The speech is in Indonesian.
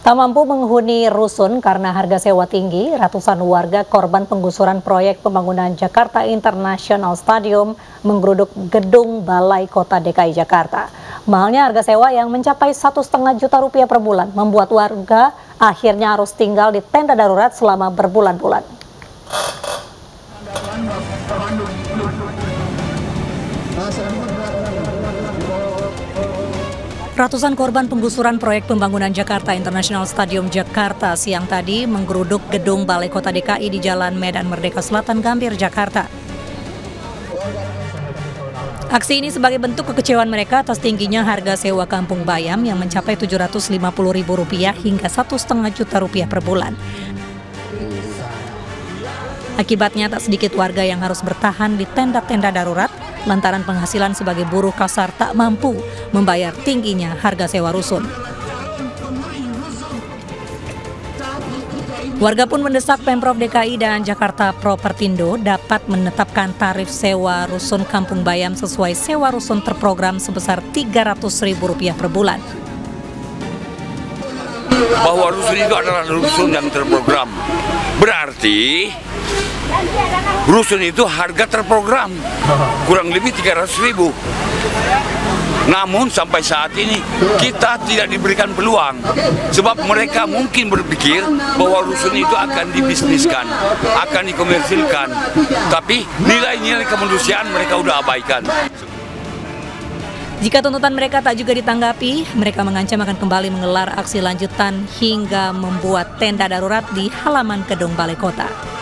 Tak mampu menghuni rusun karena harga sewa tinggi, ratusan warga korban penggusuran proyek pembangunan Jakarta International Stadium menggeruduk gedung Balai Kota DKI Jakarta. Mahalnya harga sewa yang mencapai Rp1,5 juta per bulan membuat warga akhirnya harus tinggal di tenda darurat selama berbulan-bulan. Ratusan korban penggusuran proyek pembangunan Jakarta International Stadium Jakarta siang tadi menggeruduk gedung Balai Kota DKI di Jalan Medan Merdeka Selatan, Gambir, Jakarta. Aksi ini sebagai bentuk kekecewaan mereka atas tingginya harga sewa Kampung Bayam yang mencapai Rp750.000 hingga Rp1,5 juta per bulan. Akibatnya tak sedikit warga yang harus bertahan di tenda-tenda darurat lantaran penghasilan sebagai buruh kasar tak mampu membayar tingginya harga sewa rusun. Warga pun mendesak Pemprov DKI dan Jakarta Propertindo dapat menetapkan tarif sewa rusun Kampung Bayam sesuai sewa rusun terprogram sebesar Rp300.000 per bulan. Bahwa rusun itu adalah rusun yang terprogram, berarti rusun itu harga terprogram kurang lebih 300.000. Namun sampai saat ini kita tidak diberikan peluang, sebab mereka mungkin berpikir bahwa rusun itu akan dibisniskan, akan dikomersilkan, tapi nilai-nilai kemanusiaan mereka udah abaikan. Jika tuntutan mereka tak juga ditanggapi, mereka mengancam akan kembali menggelar aksi lanjutan hingga membuat tenda darurat di halaman gedung Balai Kota.